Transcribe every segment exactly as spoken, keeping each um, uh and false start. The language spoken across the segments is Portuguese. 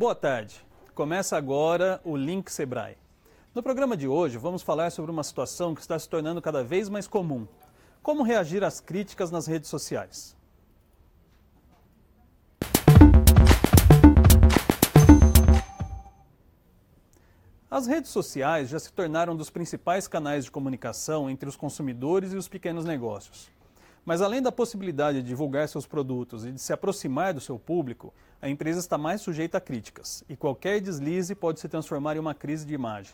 Boa tarde. Começa agora o Link Sebrae. No programa de hoje vamos falar sobre uma situação que está se tornando cada vez mais comum. Como reagir às críticas nas redes sociais? As redes sociais já se tornaram um dos principais canais de comunicação entre os consumidores e os pequenos negócios. Mas além da possibilidade de divulgar seus produtos e de se aproximar do seu público, a empresa está mais sujeita a críticas, e qualquer deslize pode se transformar em uma crise de imagem.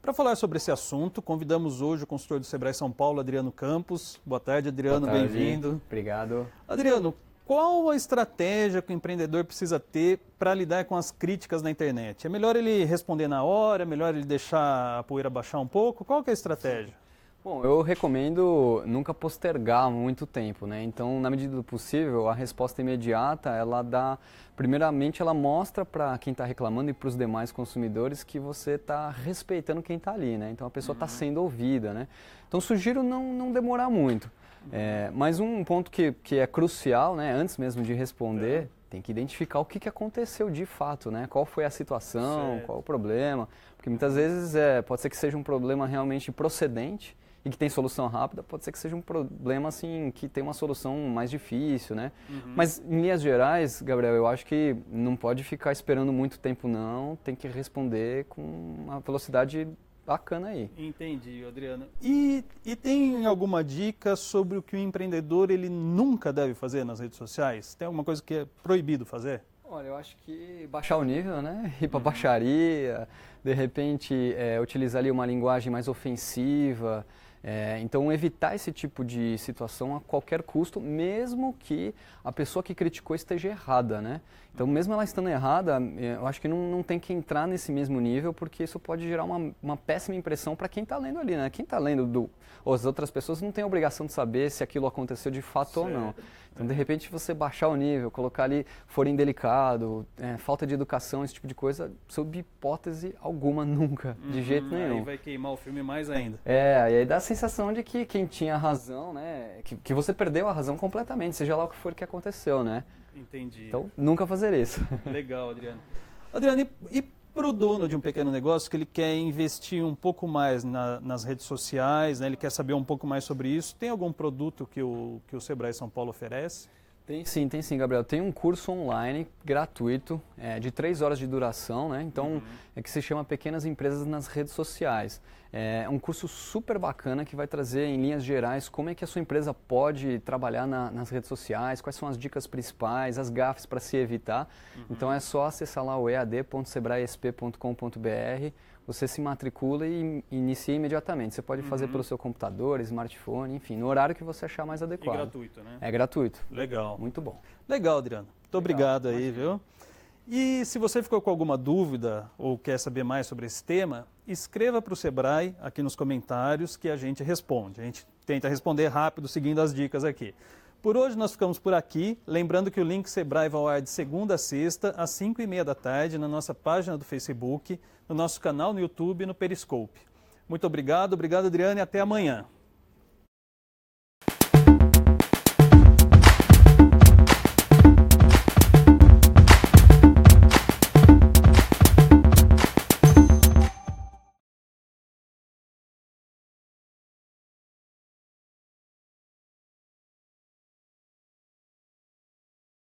Para falar sobre esse assunto, convidamos hoje o consultor do Sebrae São Paulo, Adriano Campos. Boa tarde, Adriano, bem-vindo. Obrigado. Adriano, qual a estratégia que o empreendedor precisa ter para lidar com as críticas na internet? É melhor ele responder na hora, é melhor ele deixar a poeira baixar um pouco? Qual que é a estratégia? Bom, eu recomendo nunca postergar muito tempo, né? Então, na medida do possível, a resposta imediata, ela dá... Primeiramente, ela mostra para quem está reclamando e para os demais consumidores que você está respeitando quem está ali, né? Então, a pessoa está sendo ouvida, né? Então, sugiro não, não demorar muito. É, mas um ponto que, que é crucial, né, antes mesmo de responder, é. tem que identificar o que, que aconteceu de fato, né? Qual foi a situação, certo. Qual o problema, porque muitas vezes é, pode ser que seja um problema realmente procedente e que tem solução rápida, pode ser que seja um problema assim, que tem uma solução mais difícil, né? Uhum. Mas em linhas gerais, Gabriel, eu acho que não pode ficar esperando muito tempo não, tem que responder com uma velocidade bacana aí. Entendi, Adriano. E, e tem alguma dica sobre o que o empreendedor ele nunca deve fazer nas redes sociais? Tem alguma coisa que é proibido fazer? Olha, eu acho que baixar o nível, né? Ir para uhum. baixaria, de repente é, utilizar ali uma linguagem mais ofensiva. É, então, evitar esse tipo de situação a qualquer custo, mesmo que a pessoa que criticou esteja errada, né? Então, mesmo ela estando errada, eu acho que não, não tem que entrar nesse mesmo nível, porque isso pode gerar uma, uma péssima impressão para quem está lendo ali, né? Quem está lendo do, ou as outras pessoas não tem a obrigação de saber se aquilo aconteceu de fato certo. Ou não. Então, de repente, você baixar o nível, colocar ali foro indelicado, é, falta de educação, esse tipo de coisa, sob hipótese alguma, nunca, uhum, de jeito nenhum. Aí vai queimar o filme mais ainda. É, e aí dá sensação de que quem tinha razão, né, que, que você perdeu a razão completamente, seja lá o que for que aconteceu, né? Entendi. Então, nunca fazer isso. Legal, Adriano. Adriano, e, e para o dono de um pequeno negócio que ele quer investir um pouco mais na, nas redes sociais, né, ele quer saber um pouco mais sobre isso, tem algum produto que o, que o Sebrae São Paulo oferece? Tem sim, tem sim, Gabriel. Tem um curso online gratuito, é, de três horas de duração, né? Então, uhum. é que se chama Pequenas Empresas nas Redes Sociais. É um curso super bacana que vai trazer em linhas gerais como é que a sua empresa pode trabalhar na, nas redes sociais, quais são as dicas principais, as gafes para se evitar. Uhum. Então é só acessar lá o e a d ponto sebrae s p ponto com ponto b r, você se matricula e inicia imediatamente. Você pode uhum. fazer pelo seu computador, smartphone, enfim, no horário que você achar mais adequado. É gratuito, né? É gratuito. Legal. Muito bom. Legal, Adriano. Muito Legal. Obrigado aí, viu? E se você ficou com alguma dúvida ou quer saber mais sobre esse tema, escreva para o Sebrae aqui nos comentários que a gente responde. A gente tenta responder rápido, seguindo as dicas aqui. Por hoje nós ficamos por aqui, lembrando que o Link Sebrae vai ao ar de segunda a sexta, às cinco e meia da tarde, na nossa página do Facebook, no nosso canal no YouTube e no Periscope. Muito obrigado, obrigado Adriane, e até amanhã.